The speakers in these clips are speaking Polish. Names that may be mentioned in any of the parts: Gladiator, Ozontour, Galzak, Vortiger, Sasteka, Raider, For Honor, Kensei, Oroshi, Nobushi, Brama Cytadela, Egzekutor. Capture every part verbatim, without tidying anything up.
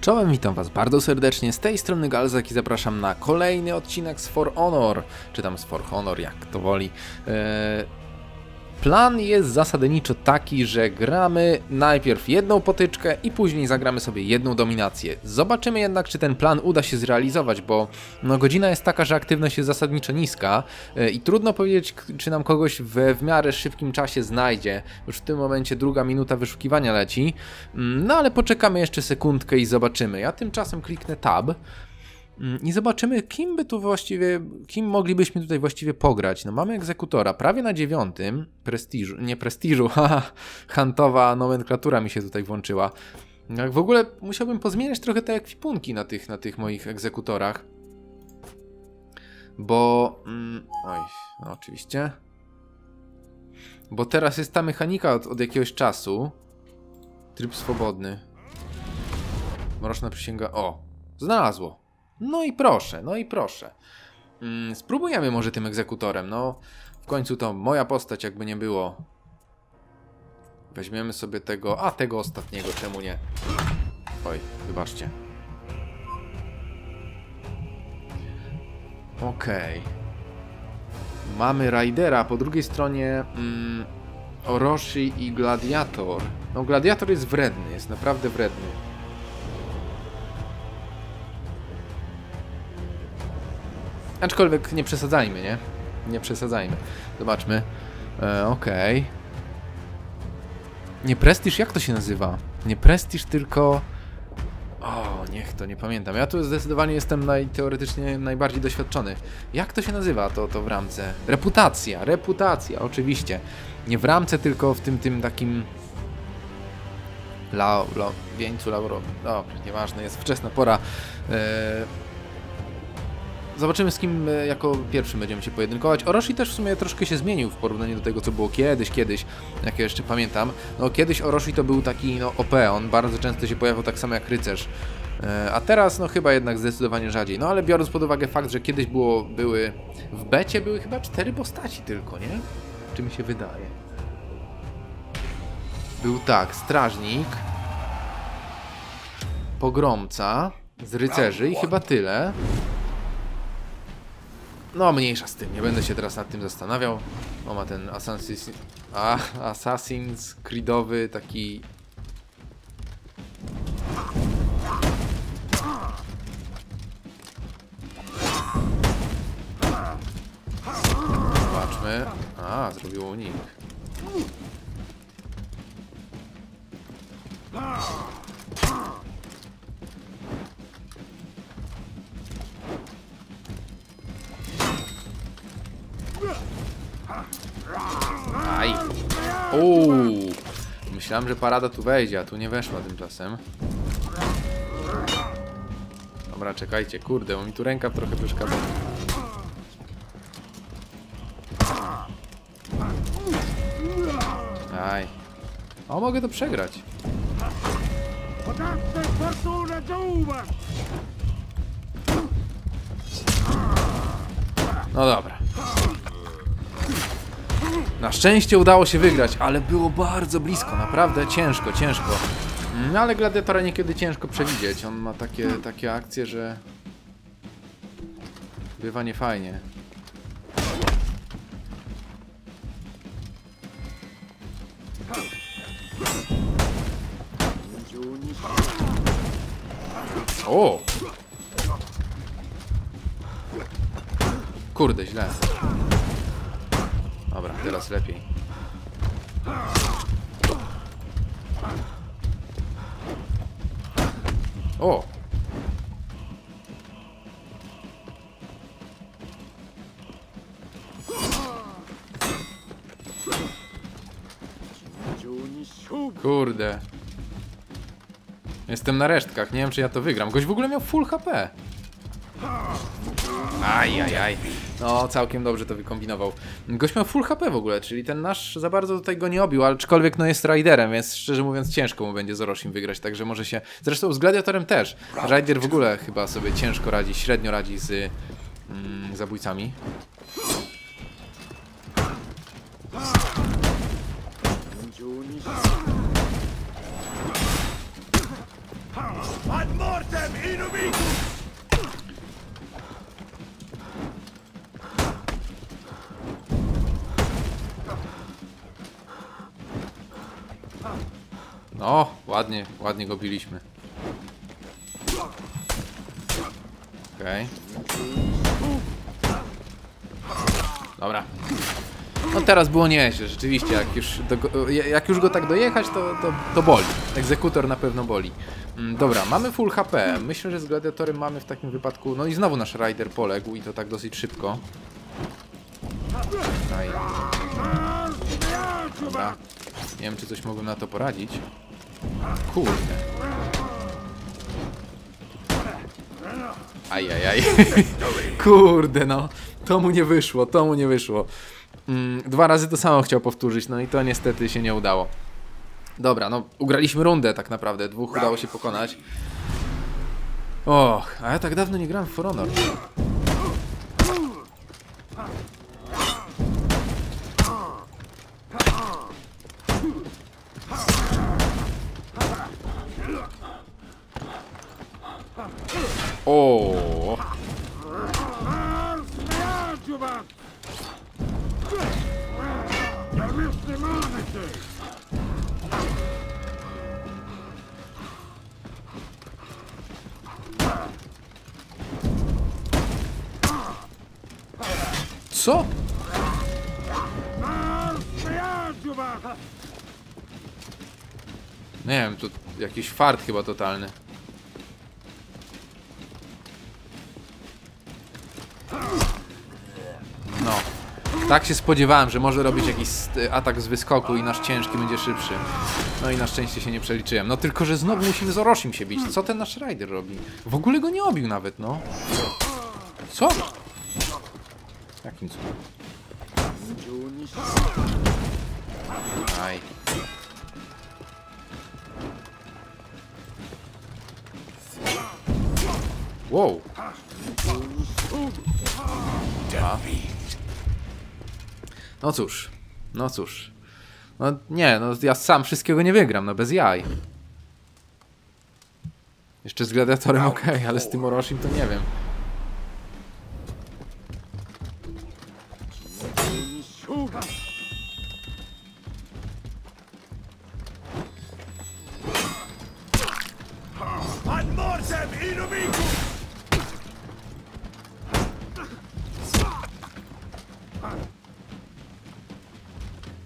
Czołem, witam was bardzo serdecznie, z tej strony Galzak i zapraszam na kolejny odcinek z For Honor, czy tam z For Honor, jak to woli. Eee, plan jest zasadniczo taki, że gramy najpierw jedną potyczkę i później zagramy sobie jedną dominację. Zobaczymy jednak, czy ten plan uda się zrealizować, bo no, godzina jest taka, że aktywność jest zasadniczo niska eee, i trudno powiedzieć, czy nam kogoś we w miarę szybkim czasie znajdzie. Już w tym momencie druga minuta wyszukiwania leci. No ale poczekamy jeszcze sekundkę i zobaczymy. Ja tymczasem kliknę tab i zobaczymy, kim by tu właściwie, kim moglibyśmy tutaj właściwie pograć. No mamy egzekutora, prawie na dziewiątym, prestiżu, nie prestiżu, haha, huntowa nomenklatura mi się tutaj włączyła. Jak w ogóle musiałbym pozmieniać trochę te ekwipunki na tych, na tych moich egzekutorach. Bo, mm, oj, no oczywiście. Bo teraz jest ta mechanika od, od jakiegoś czasu. Tryb swobodny. Mroczna przysięga, o, znalazło. No i proszę, no i proszę. Mm, spróbujemy może tym egzekutorem, no. W końcu to moja postać, jakby nie było. Weźmiemy sobie tego, a tego ostatniego, czemu nie? Oj, wybaczcie. Okej. Okay. Mamy Raidera, po drugiej stronie mm, Oroshi i Gladiator. No, Gladiator jest wredny, jest naprawdę wredny. Aczkolwiek nie przesadzajmy, nie? Nie przesadzajmy. Zobaczmy. E, Okej. Okay. Nie prestiż, jak to się nazywa? Nie prestiż, tylko... O, niech to, nie pamiętam. Ja tu zdecydowanie jestem naj, teoretycznie najbardziej doświadczony. Jak to się nazywa to, to w ramce? Reputacja, reputacja, oczywiście. Nie w ramce, tylko w tym, tym takim... Lau, lau, wieńcu laurowym. Dobra, nieważne, jest wczesna pora. E... Zobaczymy, z kim jako pierwszym będziemy się pojedynkować. Oroshi też w sumie troszkę się zmienił w porównaniu do tego, co było kiedyś, kiedyś, jak ja jeszcze pamiętam. No kiedyś Oroshi to był taki, no, O P, on bardzo często się pojawiał tak samo jak rycerz. A teraz, no, chyba jednak zdecydowanie rzadziej. No ale biorąc pod uwagę fakt, że kiedyś było, były, w becie były chyba cztery postaci tylko, nie? Czy mi się wydaje? Był tak, strażnik, pogromca z rycerzy i chyba tyle. No, mniejsza z tym, nie będę się teraz nad tym zastanawiał. O, ma ten Assassin's... A, Assassin's Creedowy taki... Zobaczmy. A, zrobiło unik. Aj. Uuu. Myślałem, że parada tu wejdzie, a tu nie weszła tymczasem. Dobra, czekajcie, kurde, bo mi tu ręka trochę przeszkadza. Aj. O, mogę to przegrać. No dobra. Na szczęście udało się wygrać, ale było bardzo blisko, naprawdę ciężko, ciężko. No ale Gladiatora niekiedy ciężko przewidzieć, on ma takie, takie akcje, że... Bywa niefajnie. O! Kurde, źle. Dobra, teraz lepiej. O! Kurde. Jestem na resztkach, nie wiem, czy ja to wygram. Gość w ogóle miał full H P. Aj, aj, aj. No, całkiem dobrze to wykombinował. Gość miał full H P w ogóle, czyli ten nasz za bardzo tutaj go nie obił, aczkolwiek no jest Raiderem, więc szczerze mówiąc ciężko mu będzie z Oroshim wygrać, także może się... Zresztą z Gladiatorem też. Raider w ogóle chyba sobie ciężko radzi, średnio radzi z mm, zabójcami. No, ładnie, ładnie go biliśmy. Okej. Dobra. No teraz było nieźle, rzeczywiście, jak już, do, jak już go tak dojechać, to, to, to boli. Egzekutor na pewno boli. Dobra, mamy full H P. Myślę, że z gladiatorem mamy w takim wypadku... No i znowu nasz Raider poległ i to tak dosyć szybko. Dobra. Nie wiem, czy coś mogłem na to poradzić. Kurde. Ajajaj. Kurde, no. To mu nie wyszło, to mu nie wyszło. Dwa razy to samo chciał powtórzyć, no i to niestety się nie udało. Dobra, no ugraliśmy rundę tak naprawdę, dwóch udało się pokonać. Och, a ja tak dawno nie grałem w For Honor. O. Co? Nie wiem, to jakiś fart chyba totalny. No. Tak się spodziewałem, że może robić jakiś atak z wyskoku i nasz ciężki będzie szybszy. No i na szczęście się nie przeliczyłem. No tylko, że znowu musimy z Oroshim się bić. Co ten nasz Raider robi? W ogóle go nie obił nawet, no. Co? Jakim cudem? Aj. Wow. A. No cóż, no cóż. No nie, no ja sam wszystkiego nie wygram, no bez jaj. Jeszcze z gladiatorem okej, okay, ale z tym Oroshim to nie wiem.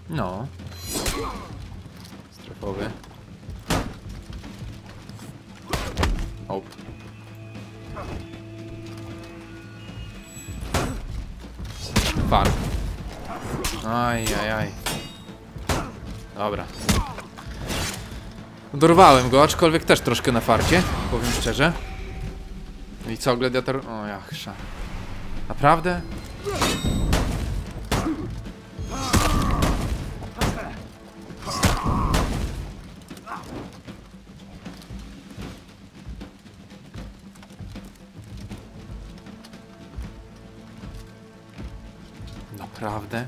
No. Strefowy. Op. Far. Aj, aj, aj. Dobra. Dorwałem go, aczkolwiek też troszkę na farcie, powiem szczerze. I co, gladiator? O, ja chrzan. Naprawdę? Naprawdę?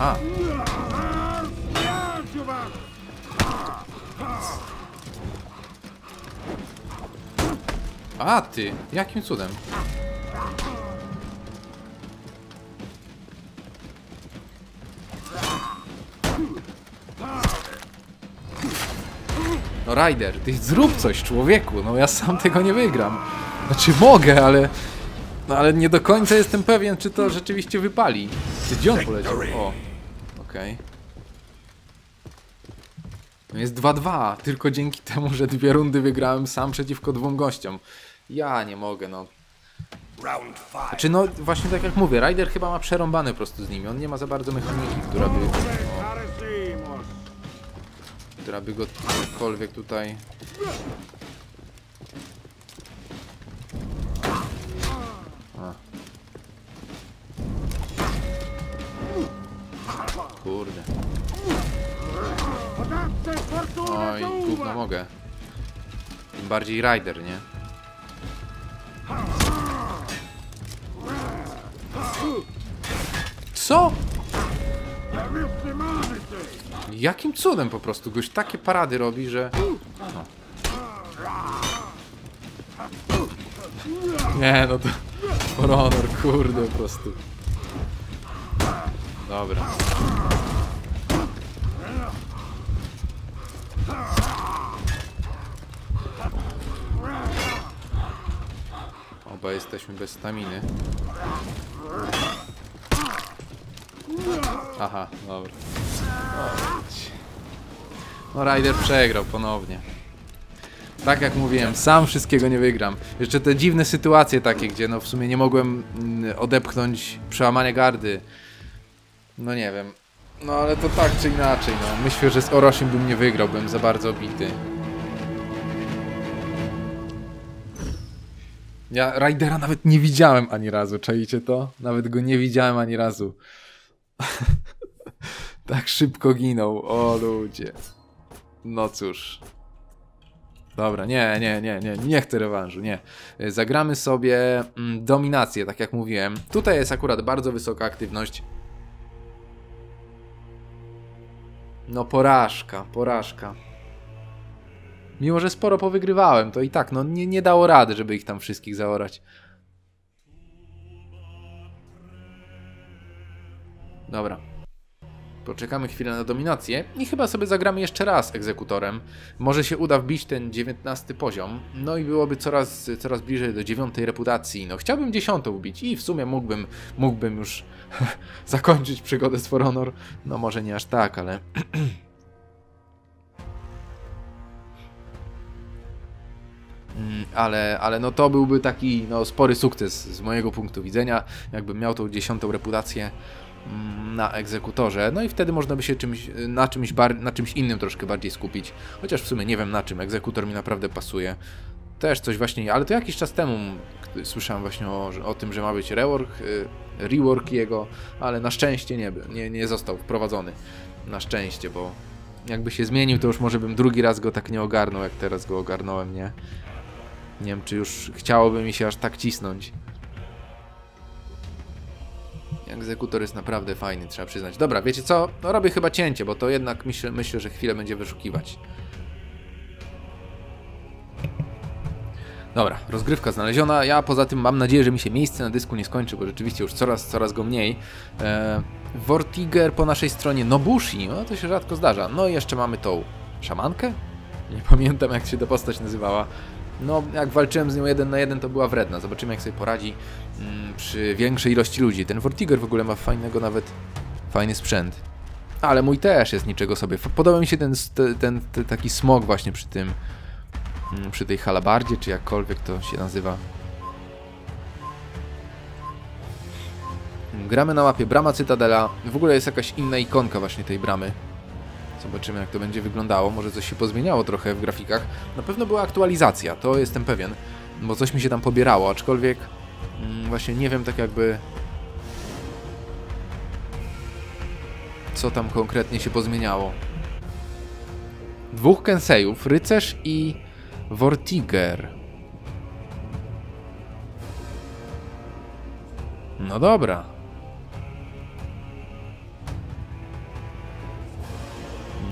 A. A ty, jakim cudem? No Raider, ty zrób coś, człowieku, no ja sam tego nie wygram. Znaczy mogę, ale... No ale nie do końca jestem pewien, czy to rzeczywiście wypali. Ty, gdzie on poleciał? O, okej. Okay. No jest dwa dwa, tylko dzięki temu, że dwie rundy wygrałem sam przeciwko dwóm gościom. Ja nie mogę, no. Znaczy no, właśnie tak jak mówię, Raider chyba ma przerąbane po prostu z nimi. On nie ma za bardzo mechaniki, która by... O. Która by go cokolwiek tutaj... A. Kurde. Oj, gówno mogę. Tym bardziej Raider, nie? Co? Jakim cudem po prostu goś takie parady robi, że... No. Nie no to... For Honor, kurde po prostu. Dobra. Oba jesteśmy bez staminy. Aha, dobra. No Raider przegrał ponownie. Tak jak mówiłem, sam wszystkiego nie wygram. Jeszcze te dziwne sytuacje takie, gdzie no w sumie nie mogłem odepchnąć przełamania gardy. No nie wiem. No ale to tak czy inaczej, no. Myślę, że z Oroshim bym nie wygrał, bym za bardzo bity. Ja Raidera nawet nie widziałem ani razu, czaicie to? Nawet go nie widziałem ani razu. Tak szybko ginął, o ludzie. No cóż. Dobra, nie, nie, nie, nie, nie chcę rewanżu, nie. Zagramy sobie mm, dominację, tak jak mówiłem. Tutaj jest akurat bardzo wysoka aktywność. No porażka, porażka. Mimo, że sporo powygrywałem, to i tak, no nie, nie dało rady, żeby ich tam wszystkich zaorać. Dobra. Poczekamy chwilę na dominację i chyba sobie zagramy jeszcze raz egzekutorem. Może się uda wbić ten dziewiętnasty poziom, no i byłoby coraz, coraz bliżej do dziewiątej reputacji. No chciałbym dziesiątą wbić i w sumie mógłbym, mógłbym już zakończyć przygodę z For Honor. No może nie aż tak, ale... Ale, ale no to byłby taki no, spory sukces z mojego punktu widzenia, jakbym miał tą dziesiątą reputację na egzekutorze, no i wtedy można by się czymś, na, czymś bar, na czymś innym troszkę bardziej skupić, chociaż w sumie nie wiem na czym, egzekutor mi naprawdę pasuje. Też coś właśnie, ale to jakiś czas temu słyszałem właśnie o, o tym, że ma być rework, rework jego, ale na szczęście nie, nie, nie został wprowadzony, na szczęście, bo jakby się zmienił, to już może bym drugi raz go tak nie ogarnął, jak teraz go ogarnąłem, nie? Nie wiem, czy już chciałoby mi się aż tak cisnąć. Egzekutor jest naprawdę fajny, trzeba przyznać. Dobra, wiecie co? No robię chyba cięcie, bo to jednak myślę, myślę, że chwilę będzie wyszukiwać. Dobra, rozgrywka znaleziona. Ja poza tym mam nadzieję, że mi się miejsce na dysku nie skończy, bo rzeczywiście już coraz, coraz go mniej. Eee, Vortiger po naszej stronie, Nobushi, no to się rzadko zdarza. No i jeszcze mamy tą szamankę? Nie pamiętam jak się ta postać nazywała. No, jak walczyłem z nią jeden na jeden, to była wredna. Zobaczymy, jak sobie poradzi mm, przy większej ilości ludzi. Ten Vortiger w ogóle ma fajnego nawet... Fajny sprzęt. Ale mój też jest niczego sobie. Podoba mi się ten, ten, ten, ten taki smog właśnie przy tym... Mm, przy tej halabardzie, czy jakkolwiek to się nazywa. Gramy na mapie Brama Cytadela. W ogóle jest jakaś inna ikonka właśnie tej bramy. Zobaczymy, jak to będzie wyglądało. Może coś się pozmieniało trochę w grafikach. Na pewno była aktualizacja, to jestem pewien. Bo coś mi się tam pobierało, aczkolwiek... Mm, właśnie nie wiem tak jakby... Co tam konkretnie się pozmieniało. Dwóch Kenseiów, Rycerz i Vortiger. No dobra.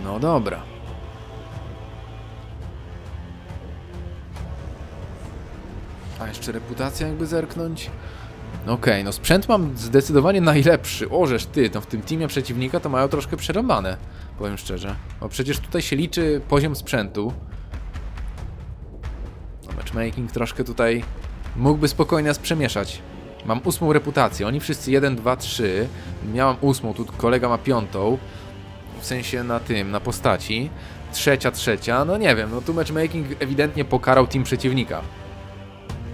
No dobra. A jeszcze reputacja jakby zerknąć. Okej, okay, no sprzęt mam zdecydowanie najlepszy. O, żeż ty, no w tym teamie przeciwnika to mają troszkę przerąbane. Powiem szczerze. Bo przecież tutaj się liczy poziom sprzętu. No matchmaking troszkę tutaj mógłby spokojnie nas przemieszać. Mam ósmą reputację. Oni wszyscy jeden, dwa, trzy. Miałam ósmą, tu kolega ma piątą. W sensie na tym, na postaci. Trzecia, trzecia, no nie wiem, no tu matchmaking ewidentnie pokarał team przeciwnika.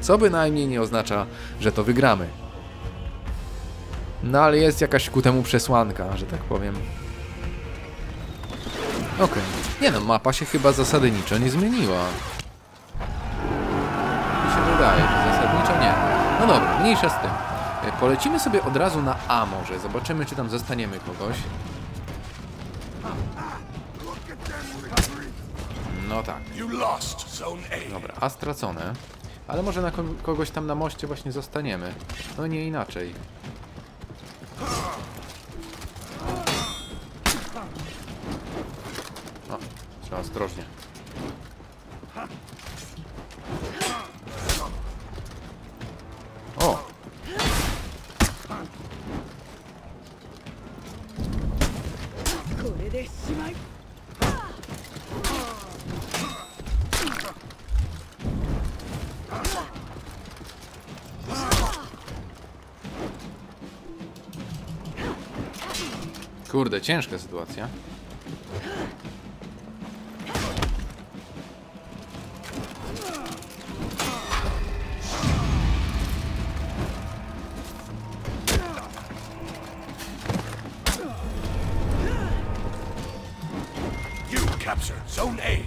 Co bynajmniej nie oznacza, że to wygramy. No ale jest jakaś ku temu przesłanka, że tak powiem. Okej. Okay. Nie no, mapa się chyba zasadniczo nie zmieniła. Mi się wydaje, że zasadniczo nie. No dobra, mniejsza z tym. Polecimy sobie od razu na A może, zobaczymy czy tam zostaniemy kogoś. No tak. Dobra, a stracone. Ale może na ko kogoś tam na moście właśnie zostaniemy. No nie inaczej. O, trzeba ostrożnie. Kurde, ciężka sytuacja.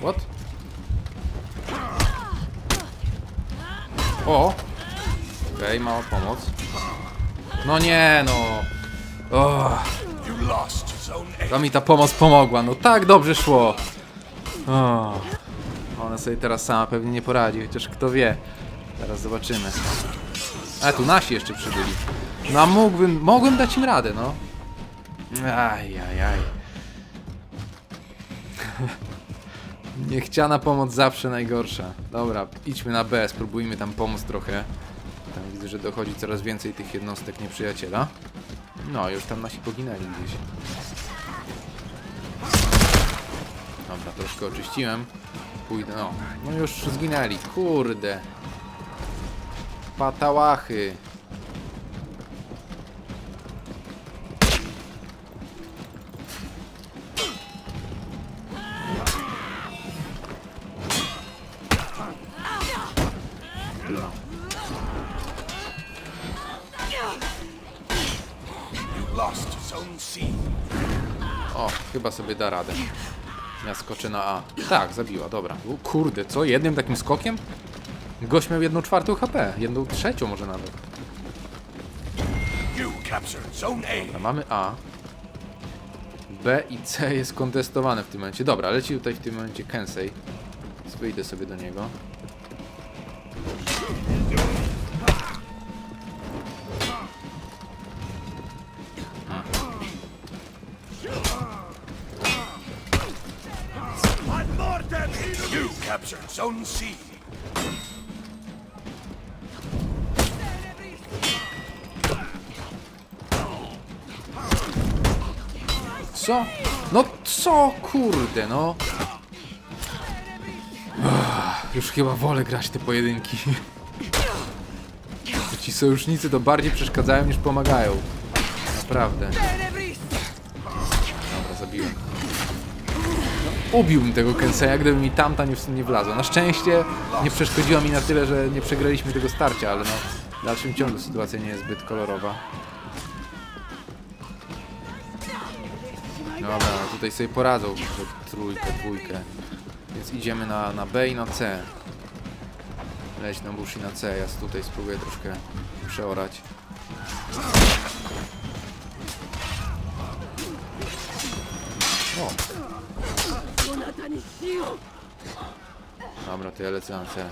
What? O! Okej, okay, mała pomoc. No nie, no. Oh. To mi ta pomoc pomogła. No tak dobrze szło. Oh. Ona sobie teraz sama pewnie nie poradzi, chociaż kto wie. Teraz zobaczymy. A tu nasi jeszcze przybyli. No a mógłbym, mogłem dać im radę, no. Aj, aj, aj. Niechciana pomoc zawsze najgorsza. Dobra, idźmy na B, spróbujmy tam pomóc trochę. Tam widzę, że dochodzi coraz więcej tych jednostek nieprzyjaciela. No, już tam nasi poginęli gdzieś. Dobra, troszkę oczyściłem. Pójdę, no. No już zginęli, kurde. Patałachy. O, chyba sobie da radę. Ja skoczę na A. Tak, zabiła, dobra. U, kurde, co? Jednym takim skokiem? Gość miał jedną czwartą H P. Jedną trzecią może nawet. Dobra, mamy A. B i C jest kontestowane w tym momencie. Dobra, leci tutaj w tym momencie Kensei. Wyjdę sobie do niego. Co? No co? Kurde, no. Uff, już chyba wolę grać te pojedynki. Ci sojusznicy to bardziej przeszkadzają niż pomagają. Naprawdę. Dobra, zabiłem. Ubiłbym tego Kenseja, gdyby mi tamta nie, nie wlazła. Na szczęście nie przeszkodziła mi na tyle, że nie przegraliśmy tego starcia, ale no, w dalszym ciągu sytuacja nie jest zbyt kolorowa. Dobra, tutaj sobie poradzą trójkę, dwójkę. Więc idziemy na, na B i na C. Leć na Nobushi na C, ja tutaj spróbuję troszkę przeorać. O. Dobra, to ja lecę na C.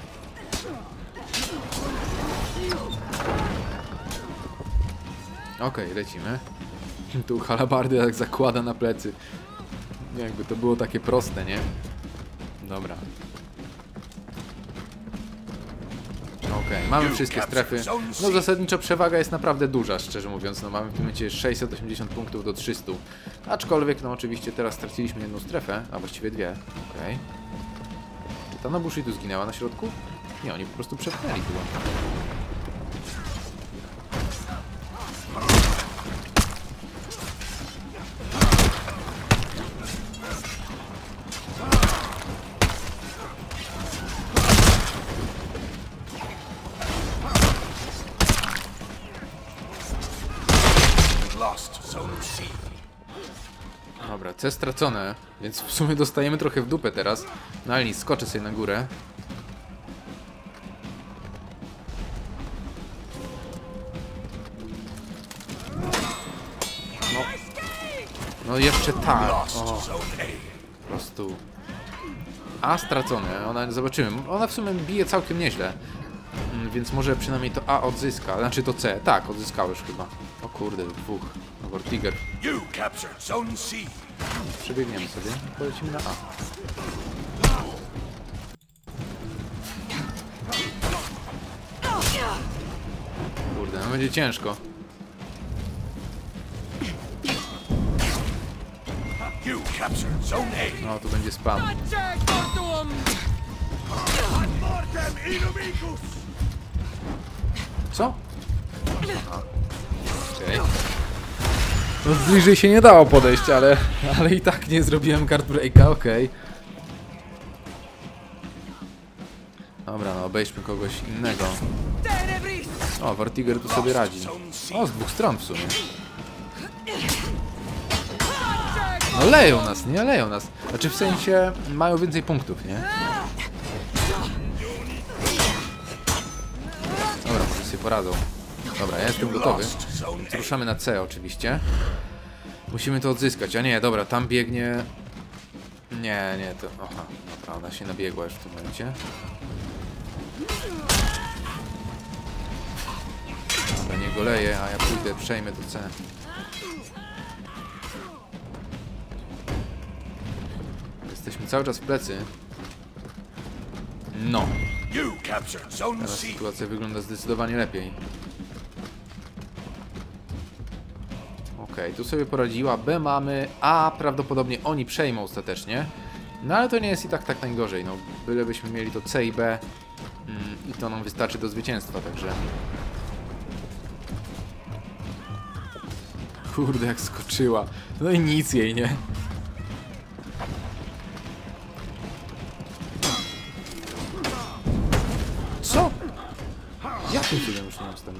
Okej, okay, lecimy. Tu halabardy tak zakłada na plecy. Jakby to było takie proste, nie? Dobra. Okej, okay, mamy wszystkie strefy. No zasadniczo przewaga jest naprawdę duża, szczerze mówiąc. No mamy w tym momencie sześćset osiemdziesiąt punktów do trzystu. Aczkolwiek, no oczywiście teraz straciliśmy jedną strefę, a właściwie dwie. Okej. Okay. Ta Nobushi tu zginęła na środku? Nie, oni po prostu przepchnęli tu. Dobra, C stracone, więc w sumie dostajemy trochę w dupę teraz. No ale nic, skoczę sobie na górę. No, no jeszcze tak. O. Po prostu. A stracone, ona, zobaczymy. Ona w sumie bije całkiem nieźle. Więc może przynajmniej to A odzyska, znaczy to C. Tak, odzyskał już chyba. O kurde, dwóch. Vortiger. Przebiegniemy sobie, polecimy na A. Kurde, no będzie ciężko. No, to będzie spam. Co? Okej. Okay. No, bliżej się nie dało podejść, ale, ale i tak nie zrobiłem card breaka, okej. Okay. Dobra, no obejrzmy kogoś innego. O, Vortiger tu sobie radzi. O, z dwóch stron w sumie. No leją nas, nie? Leją nas. Znaczy w sensie mają więcej punktów, nie? Dobra, może sobie poradzą. Dobra, ja jestem gotowy. Ruszamy na C oczywiście. Musimy to odzyskać. A nie, dobra, tam biegnie... Nie, nie, to... Aha, dobra, ona się nabiegła już w tym momencie. Dobra, nie goleje, a ja pójdę, przejmę to C. Jesteśmy cały czas w plecy. No. Teraz sytuacja wygląda zdecydowanie lepiej. Okej, okay, tu sobie poradziła, B mamy, A prawdopodobnie oni przejmą ostatecznie. No ale to nie jest i tak tak najgorzej, no bylebyśmy mieli to C i B mm, i to nam wystarczy do zwycięstwa, także... Kurde, jak skoczyła, no i nic jej, nie? Co? Ja tym cudem już nie mam stanu.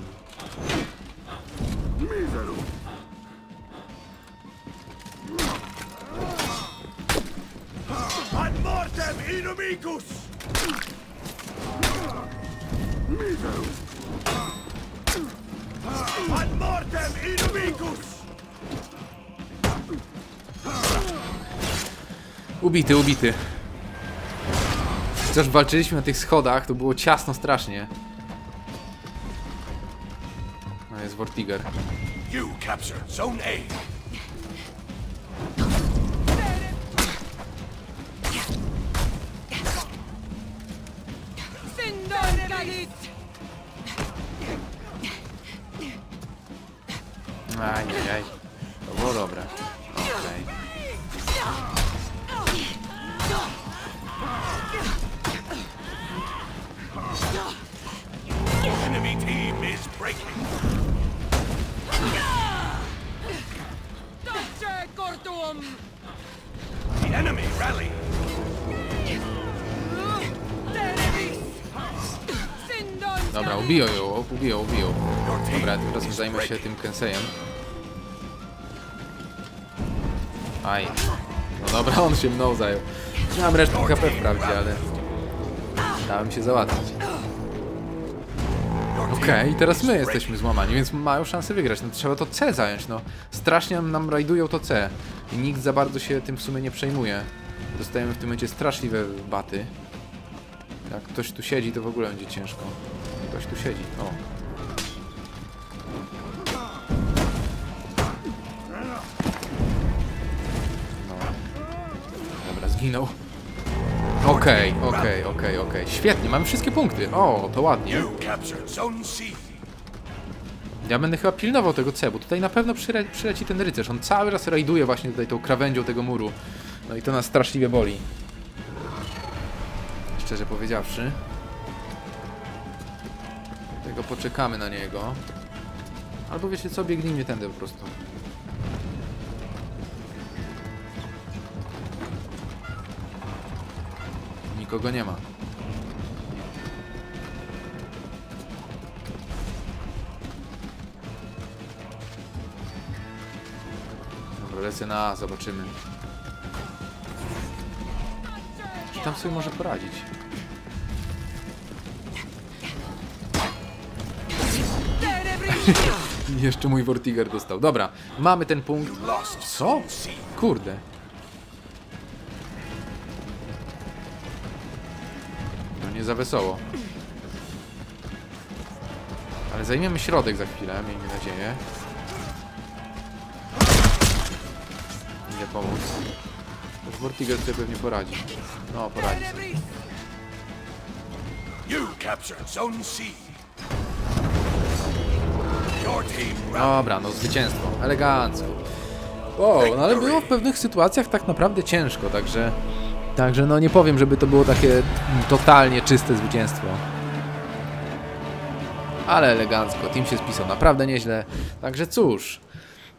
Ubity, ubity. Chociaż walczyliśmy na tych schodach, to było ciasno strasznie. No jest Vortiger. Aj, aj, to było dobre. Okej. Dobra, ubiją ją, ubiją, ubiją. Dobra, teraz zajmę się tym Kenseiem. Aj. No dobra, on się mną zajął. Miałem resztę H P wprawdzie, ale... Dałem się załatwić. Okej, okay, i teraz my jesteśmy złamani, więc mają szansę wygrać. No trzeba to C zająć, no. Strasznie nam rajdują to C. I nikt za bardzo się tym w sumie nie przejmuje. Dostajemy w tym momencie straszliwe baty. Jak ktoś tu siedzi, to w ogóle będzie ciężko. Ktoś tu siedzi, o. No. Dobra, zginął. Okej, okay, okej, okay, okej, okay, okej. Okay. Świetnie, mamy wszystkie punkty. O, to ładnie. Ja będę chyba pilnował tego C, bo tutaj na pewno przyle przyleci ten rycerz. On cały czas rajduje właśnie tutaj tą krawędzią tego muru. No i to nas straszliwie boli. Szczerze powiedziawszy. Tego poczekamy na niego. Albo wiecie co, biegnijmy tędy po prostu. Nikogo nie ma. Dobra, lecę na A, zobaczymy. Czy tam sobie może poradzić? Jeszcze mój Vortiger dostał. Dobra, mamy ten punkt. Co? Kurde. No nie za wesoło. Ale zajmiemy środek za chwilę, miejmy nadzieję. Idę pomóc. Już Vortiger sobie pewnie poradzi. No, poradzi sobie. Dobra, no zwycięstwo. Elegancko. Wow, no ale było w pewnych sytuacjach tak naprawdę ciężko, także... Także no nie powiem, żeby to było takie totalnie czyste zwycięstwo. Ale elegancko, team się spisał naprawdę nieźle. Także cóż...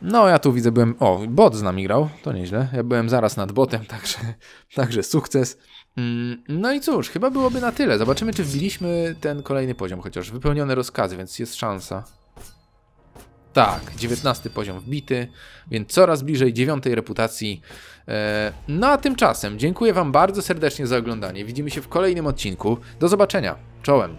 No ja tu widzę byłem... O, bot z nami grał, to nieźle. Ja byłem zaraz nad botem, także, także sukces. No i cóż, chyba byłoby na tyle. Zobaczymy, czy wbiliśmy ten kolejny poziom chociaż. Wypełnione rozkazy, więc jest szansa. Tak, dziewiętnasty poziom wbity, więc coraz bliżej dziewiątej reputacji. No a tymczasem dziękuję wam bardzo serdecznie za oglądanie. Widzimy się w kolejnym odcinku. Do zobaczenia. Czołem.